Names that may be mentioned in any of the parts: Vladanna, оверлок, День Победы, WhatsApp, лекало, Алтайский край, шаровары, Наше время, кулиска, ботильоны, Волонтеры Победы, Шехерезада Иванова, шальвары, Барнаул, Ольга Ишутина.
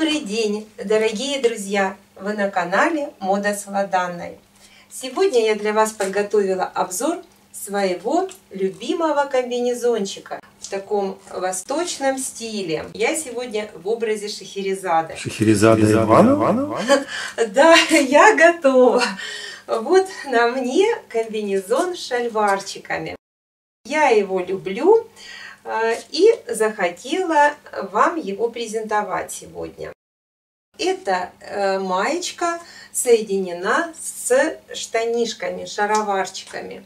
Добрый день, дорогие друзья! Вы на канале Мода с Владанной. Сегодня я для вас подготовила обзор своего любимого комбинезончика в таком восточном стиле. Я сегодня в образе Шехерезады. Шехерезада Иванова? Да, я готова. Вот на мне комбинезон с шальварчиками. Я его люблю и захотела вам его презентовать сегодня. Эта маечка соединена с штанишками, шароварчиками.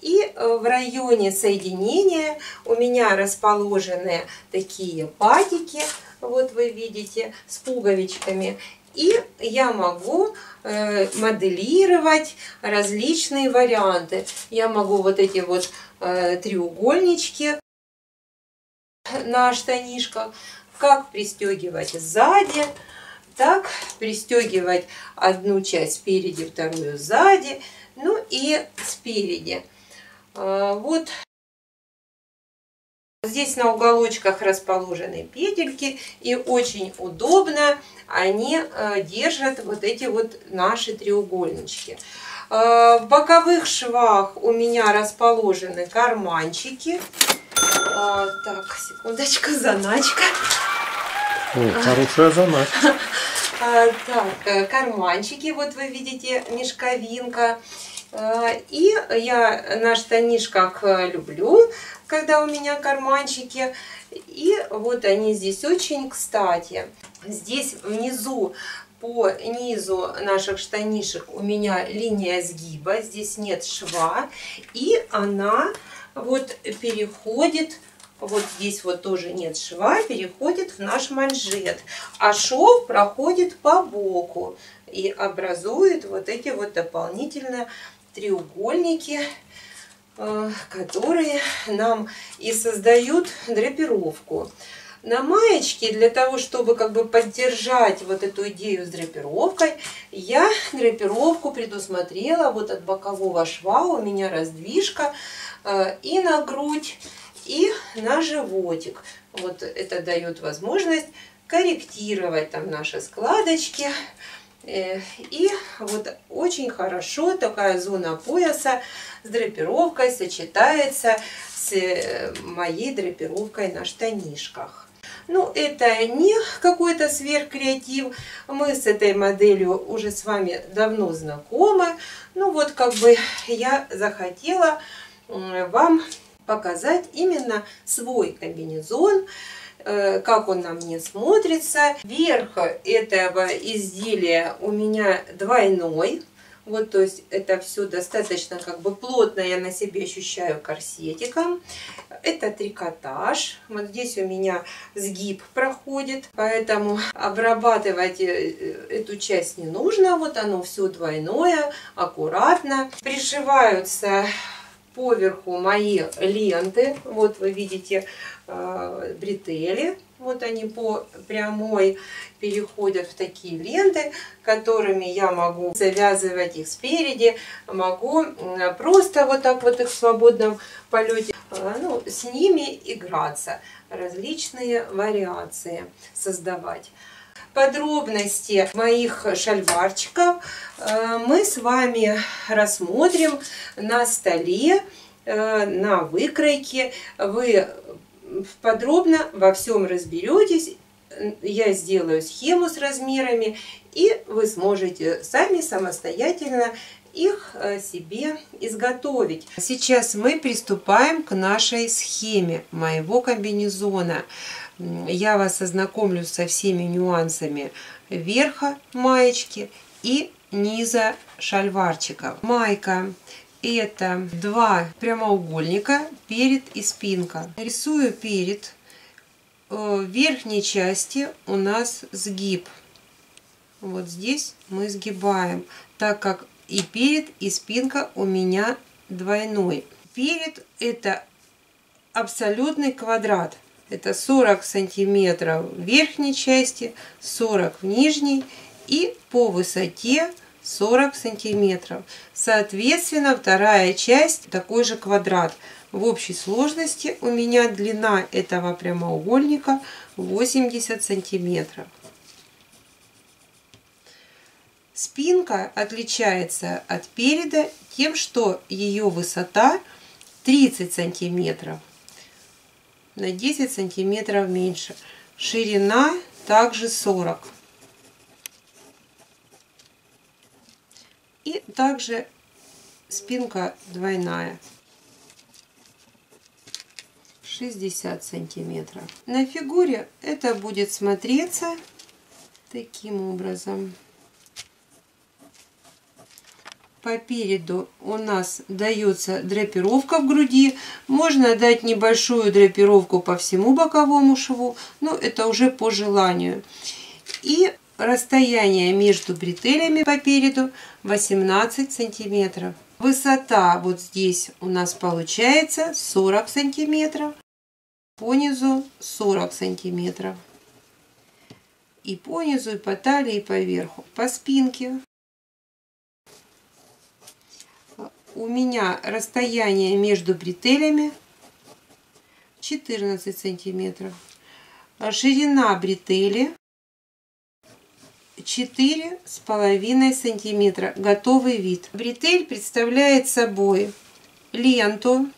И в районе соединения у меня расположены такие патики, вот вы видите, с пуговичками. И я могу моделировать различные варианты. Я могу вот эти вот треугольнички на штанишках как пристегивать сзади, так пристегивать одну часть спереди, вторую сзади, ну и спереди. Вот здесь на уголочках расположены петельки, и очень удобно они держат вот эти вот наши треугольнички. В боковых швах у меня расположены карманчики. Так, секундочку, заначка. Ой, хорошая заначка. Так, карманчики, вот вы видите, мешковинка. И я на штанишках люблю, когда у меня карманчики. И вот они здесь очень кстати. Здесь внизу по низу наших штанишек у меня линия сгиба. Здесь нет шва. И она вот переходит, вот здесь вот тоже нет шва, переходит в наш манжет, а шов проходит по боку и образует вот эти вот дополнительные треугольники, которые нам и создают драпировку. На маечке для того, чтобы как бы поддержать вот эту идею с драпировкой, я драпировку предусмотрела. Вот от бокового шва у меня раздвижка и на грудь, и на животик. Вот это дает возможность корректировать там наши складочки. И вот очень хорошо такая зона пояса с драпировкой сочетается с моей драпировкой на штанишках. Ну, это не какой-то сверхкреатив. Мы с этой моделью уже с вами давно знакомы. Ну, вот как бы я захотела вам показать именно свой комбинезон, как он на мне смотрится. Верх этого изделия у меня двойной. Вот, то есть это все достаточно как бы плотно я на себе ощущаю корсетиком. Это трикотаж. Вот здесь у меня сгиб проходит, поэтому обрабатывать эту часть не нужно. Вот оно все двойное, аккуратно. Пришиваются поверху мои ленты. Вот вы видите бретели. Вот они по прямой переходят в такие ленты, которыми я могу завязывать их спереди, могу просто вот так вот их в свободном полете, ну, с ними играться, различные вариации создавать. Подробности моих шальварчиков мы с вами рассмотрим на столе, на выкройке. Вы подробно во всем разберетесь. Я сделаю схему с размерами, и вы сможете сами самостоятельно их себе изготовить. Сейчас мы приступаем к нашей схеме моего комбинезона. Я вас ознакомлю со всеми нюансами верха маечки и низа шальварчиков. Майка — это два прямоугольника, перед и спинка. Рисую перед. В верхней части у нас сгиб. Вот здесь мы сгибаем, так как и перед, и спинка у меня двойной. Перед — это абсолютный квадрат. Это 40 сантиметров в верхней части, 40 в нижней и по высоте 40 сантиметров. Соответственно, вторая часть такой же квадрат. В общей сложности у меня длина этого прямоугольника 80 сантиметров. Спинка отличается от переда тем, что ее высота 30 сантиметров, на 10 сантиметров меньше. Ширина также 40. И также спинка двойная, 60 сантиметров. На фигуре это будет смотреться таким образом. По переду у нас дается драпировка в груди. Можно дать небольшую драпировку по всему боковому шву, но это уже по желанию. И расстояние между бретелями по переду 18 сантиметров. Высота вот здесь у нас получается 40 сантиметров, по низу 40 сантиметров. И по низу, и по талии, и по верху, по спинке. У меня расстояние между бретелями 14 сантиметров. Ширина бретели 4,5 сантиметра. Готовый вид. Бретель представляет собой ленту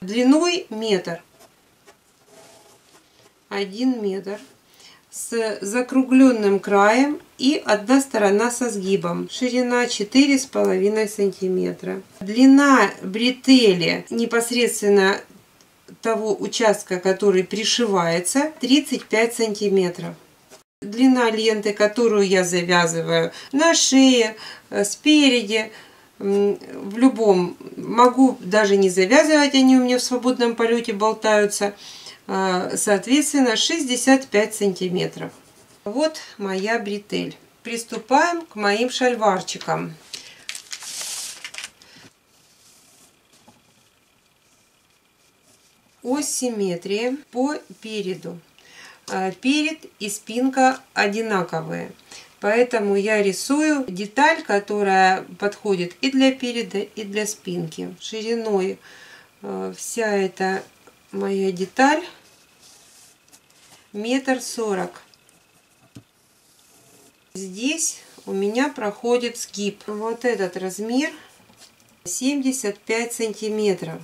длиной метр. 1 метр. С закругленным краем и одна сторона со сгибом. Ширина 4,5 сантиметра. Длина бретели непосредственно того участка, который пришивается, 35 сантиметров. Длина ленты, которую я завязываю на шее, спереди, в любом, могу даже не завязывать, они у меня в свободном полете болтаются. Соответственно, 65 сантиметров. Вот моя бретель. Приступаем к моим шальварчикам. Ось симметрии по переду. Перед и спинка одинаковые, поэтому я рисую деталь, которая подходит и для переда, и для спинки. Шириной вся эта моя деталь 1,40 м. Здесь у меня проходит сгиб. Вот этот размер 75 сантиметров.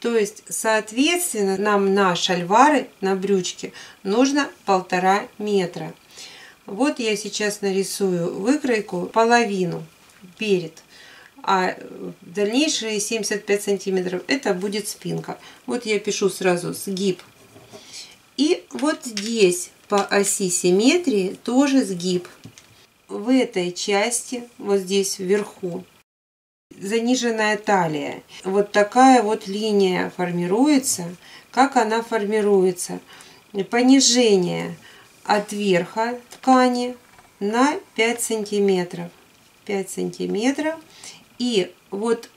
То есть, соответственно, нам на шальвары, на брючки нужно 1,5 метра. Вот я сейчас нарисую выкройку половину перед. А дальнейшие 75 сантиметров это будет спинка. Вот я пишу сразу сгиб. И вот здесь по оси симметрии тоже сгиб. В этой части, вот здесь вверху, заниженная талия. Вот такая вот линия формируется. Как она формируется? Понижение от верха ткани на 5 сантиметров. 5 сантиметров. И вот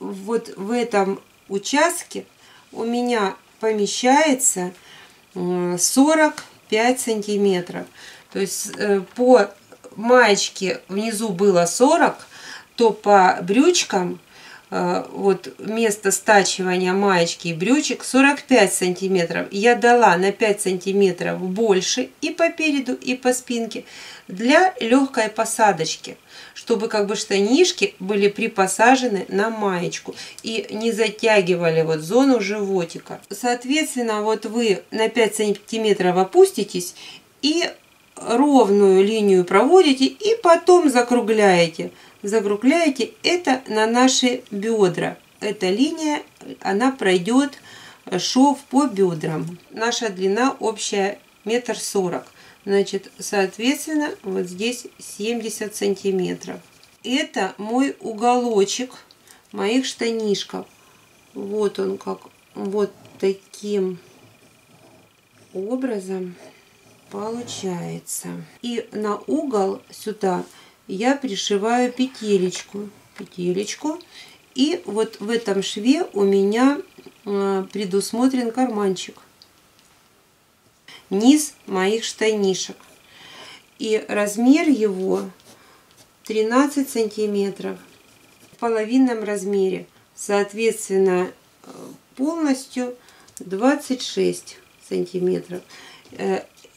в этом участке у меня помещается 45 сантиметров. То есть по маечке внизу было 40, то по брючкам, вот место стачивания маечки и брючек 45 сантиметров. Я дала на 5 сантиметров больше и по переду, и по спинке для легкой посадочки, чтобы как бы штанишки были припосажены на маечку и не затягивали вот зону животика. Соответственно, вот вы на 5 сантиметров опуститесь и ровную линию проводите и потом закругляете. Закругляете это на наши бедра. Эта линия, она пройдет шов по бедрам. Наша длина общая 1,40 м. Значит, соответственно, вот здесь 70 сантиметров. Это мой уголочек моих штанишков. Вот он как, вот таким образом получается. И на угол сюда я пришиваю петелечку. И вот в этом шве у меня предусмотрен карманчик. Низ моих штанишек. И размер его 13 сантиметров. В половинном размере. Соответственно, полностью 26 сантиметров.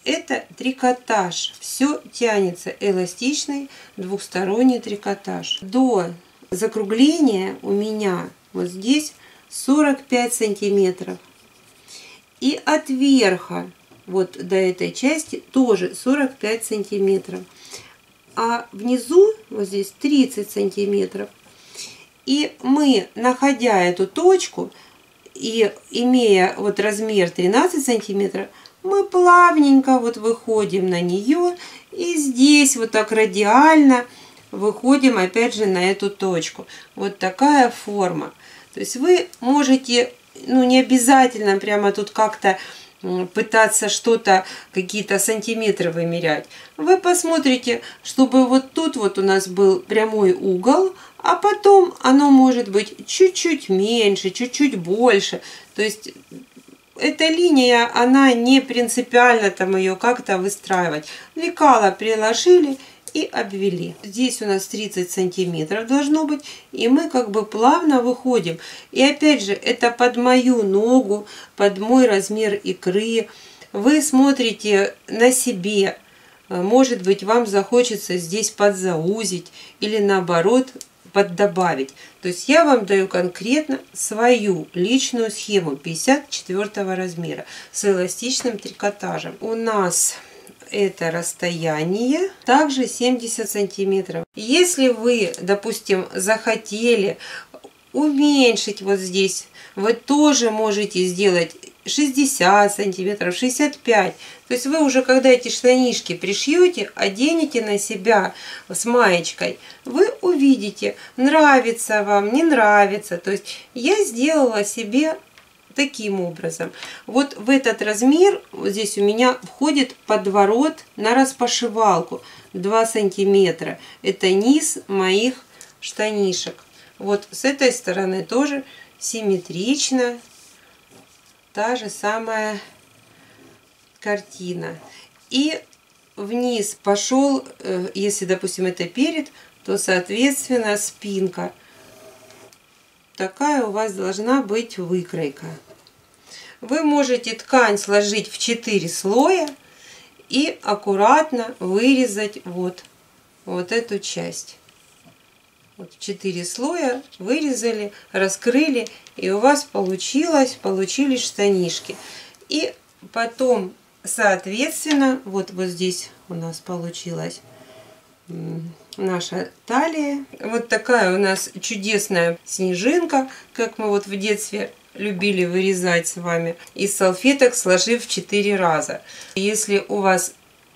это трикотаж. Все тянется, эластичный двухсторонний трикотаж. До закругления у меня вот здесь 45 сантиметров. И от верха вот до этой части тоже 45 сантиметров. А внизу вот здесь 30 сантиметров. И мы, находя эту точку и имея вот размер 13 сантиметров, мы плавненько вот выходим на нее и здесь вот так радиально выходим опять же на эту точку. Вот такая форма. То есть вы можете, ну не обязательно прямо тут как-то пытаться что-то, какие-то сантиметры вымерять. Вы посмотрите, чтобы вот тут вот у нас был прямой угол, а потом оно может быть чуть-чуть меньше, чуть-чуть больше. То есть эта линия, она не принципиально там ее как-то выстраивать. Лекало приложили и обвели. Здесь у нас 30 сантиметров должно быть, и мы как бы плавно выходим. И опять же, это под мою ногу, под мой размер икры. Вы смотрите на себе. Может быть, вам захочется здесь подзаузить или наоборот поддобавить. То есть я вам даю конкретно свою личную схему 54 размера с эластичным трикотажем. У нас это расстояние также 70 сантиметров. Если вы, допустим, захотели уменьшить вот здесь, вы тоже можете сделать 60 сантиметров, 65. То есть вы уже, когда эти штанишки пришьете, оденете на себя с маечкой, вы увидите, нравится вам, не нравится. То есть я сделала себе таким образом. Вот в этот размер, вот здесь у меня входит подворот на распашивалку 2 сантиметра. Это низ моих штанишек. Вот с этой стороны тоже симметрично. Та же самая картина. И вниз пошел, если, допустим, это перед, то, соответственно, спинка. Такая у вас должна быть выкройка. Вы можете ткань сложить в 4 слоя и аккуратно вырезать вот эту часть. Вот 4 слоя вырезали, раскрыли, и у вас получились штанишки. И потом, соответственно, вот здесь у нас получилась наша талия. Вот такая у нас чудесная снежинка, как мы вот в детстве любили вырезать с вами, из салфеток сложив 4 раза. Если у вас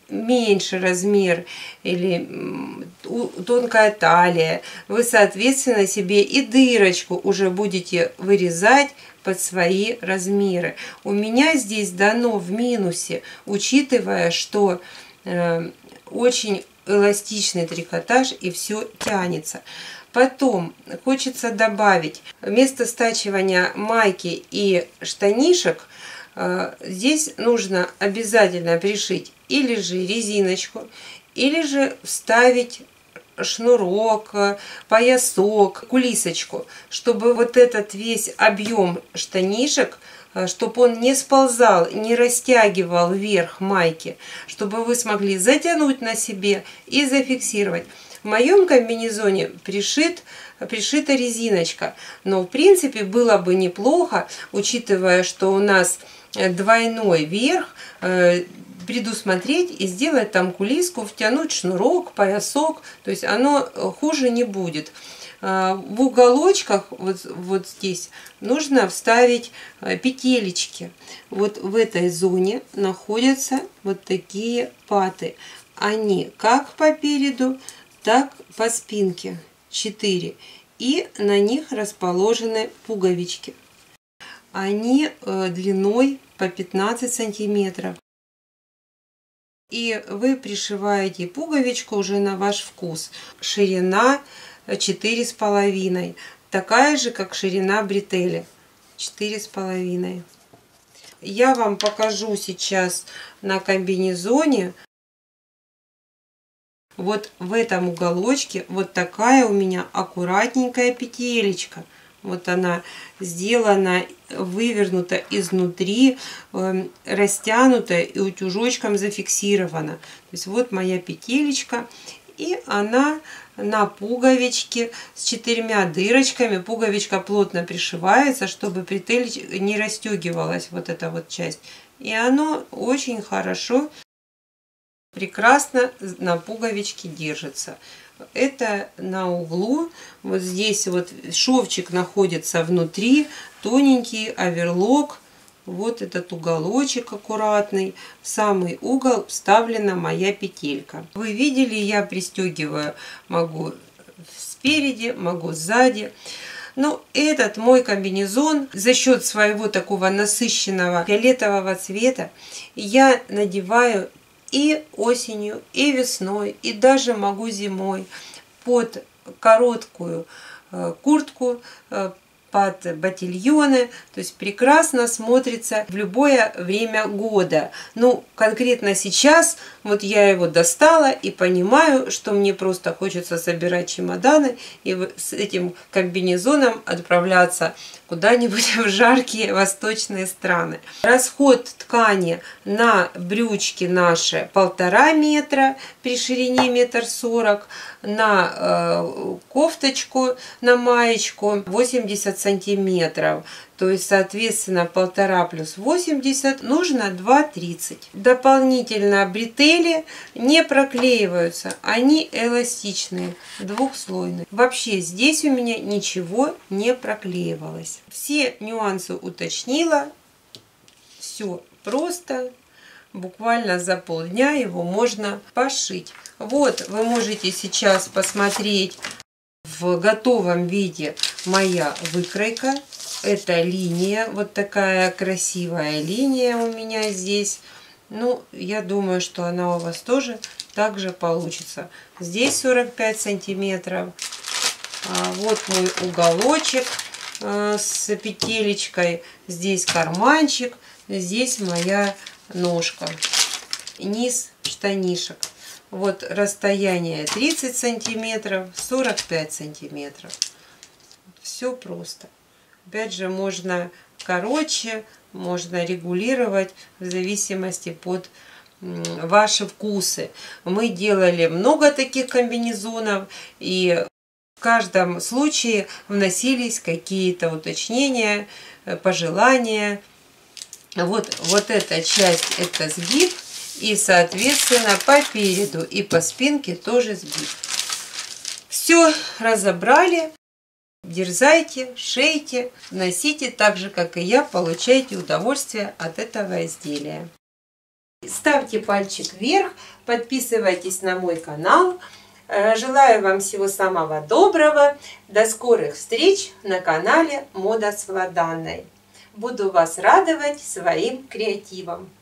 меньше размер или тонкая талия, вы, соответственно, себе и дырочку уже будете вырезать под свои размеры. У меня здесь дано в минусе, учитывая, что очень эластичный трикотаж и все тянется. Потом хочется добавить, вместо стачивания майки и штанишек, здесь нужно обязательно пришить или же резиночку, или же вставить шнурок, поясок, кулисочку, чтобы вот этот весь объем штанишек, чтобы он не сползал, не растягивал верх майки, чтобы вы смогли затянуть на себе и зафиксировать. В моем комбинезоне пришита резиночка, но в принципе было бы неплохо, учитывая, что у нас двойной верх, предусмотреть и сделать там кулиску, втянуть шнурок, поясок, то есть оно хуже не будет. В уголочках вот здесь нужно вставить петелечки. Вот в этой зоне находятся вот такие паты. Они как по переду, так по спинке 4. И на них расположены пуговички. Они длиной по 15 сантиметров. И вы пришиваете пуговичку уже на ваш вкус. Ширина 4,5. Такая же, как ширина бретели. 4,5. Я вам покажу сейчас на комбинезоне. Вот в этом уголочке вот такая у меня аккуратненькая петелечка. Вот она сделана, вывернута изнутри, растянута и утюжочком зафиксирована. То есть вот моя петелечка. И она на пуговичке с 4 дырочками. Пуговичка плотно пришивается, чтобы бретель не расстегивалась, вот эта вот часть. И оно очень хорошо, прекрасно на пуговичке держится. Это на углу. Вот здесь вот шовчик находится внутри, тоненький оверлок. Вот этот уголочек аккуратный. В самый угол вставлена моя петелька. Вы видели, я пристегиваю. Могу спереди, могу сзади. Но этот мой комбинезон за счет своего такого насыщенного фиолетового цвета я надеваю и осенью, и весной, и даже могу зимой под короткую куртку, под ботильоны, то есть прекрасно смотрится в любое время года. Ну, конкретно сейчас, вот я его достала и понимаю, что мне просто хочется собирать чемоданы и с этим комбинезоном отправляться куда-нибудь в жаркие восточные страны. Расход ткани на брючки наши 1,5 метра при ширине 1,40 м, на кофточку, на маечку 80 сантиметров, то есть соответственно 1,5 плюс 80 нужно 2,30. Дополнительно бретели не проклеиваются, они эластичные, двухслойные. Вообще здесь у меня ничего не проклеивалось. Все нюансы уточнила, все просто. Буквально за полдня его можно пошить. Вот вы можете сейчас посмотреть в готовом виде моя выкройка. Это линия, вот такая красивая линия у меня здесь. Ну, я думаю, что она у вас тоже так же получится. Здесь 45 сантиметров. Вот мой уголочек с петелечкой. Здесь карманчик, здесь моя ножка. Низ штанишек. Вот расстояние 30 сантиметров, 45 сантиметров. Все просто. Опять же, можно короче, можно регулировать в зависимости под ваши вкусы. Мы делали много таких комбинезонов, и в каждом случае вносились какие-то уточнения, пожелания. Вот эта часть, это сгиб. И, соответственно, по переду и по спинке тоже сгиб. Все разобрали. Дерзайте, шейте, носите так же, как и я, получайте удовольствие от этого изделия. Ставьте пальчик вверх, подписывайтесь на мой канал. Желаю вам всего самого доброго. До скорых встреч на канале Мода с Владанной. Буду вас радовать своим креативом.